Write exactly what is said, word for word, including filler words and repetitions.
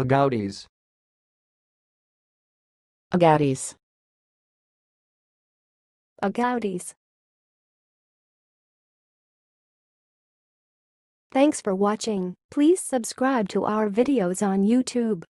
Agoutis. Agoutis. Agoutis. Thanks for watching. Please subscribe to our videos on YouTube.